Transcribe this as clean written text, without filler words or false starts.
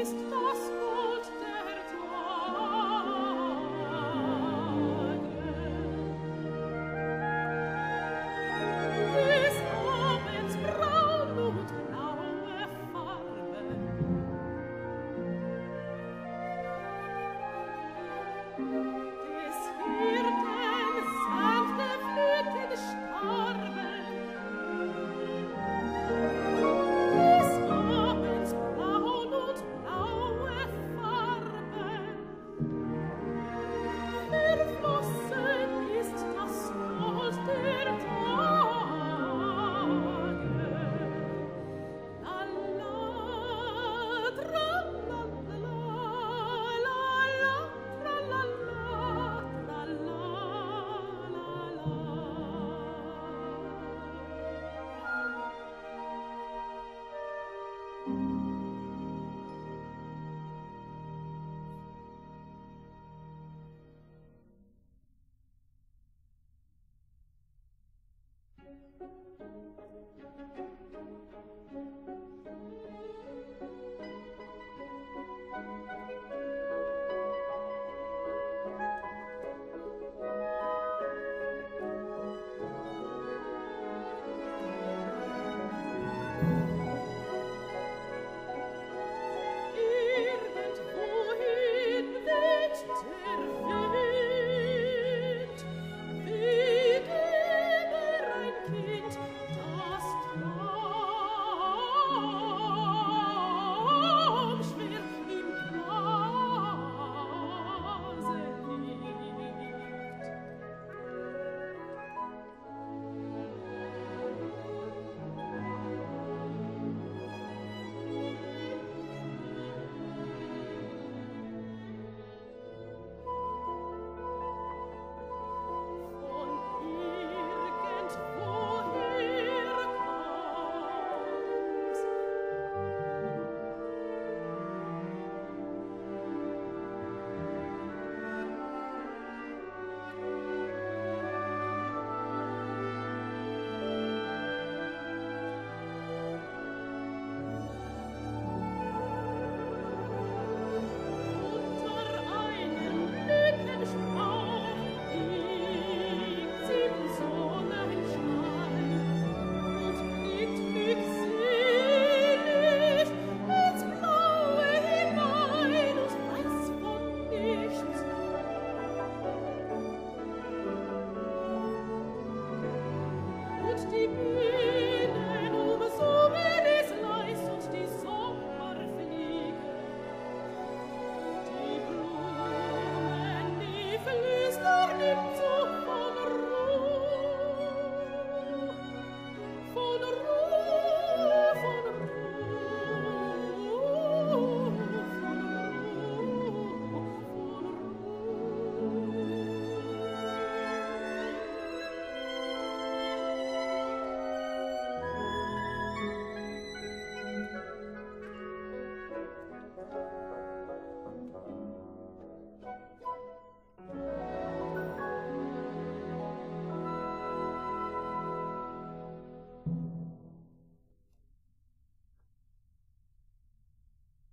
Ist das Gold der Tage? Des Abends braun und blaue Farbe. Des Hirten sanfte Flüten starben. It's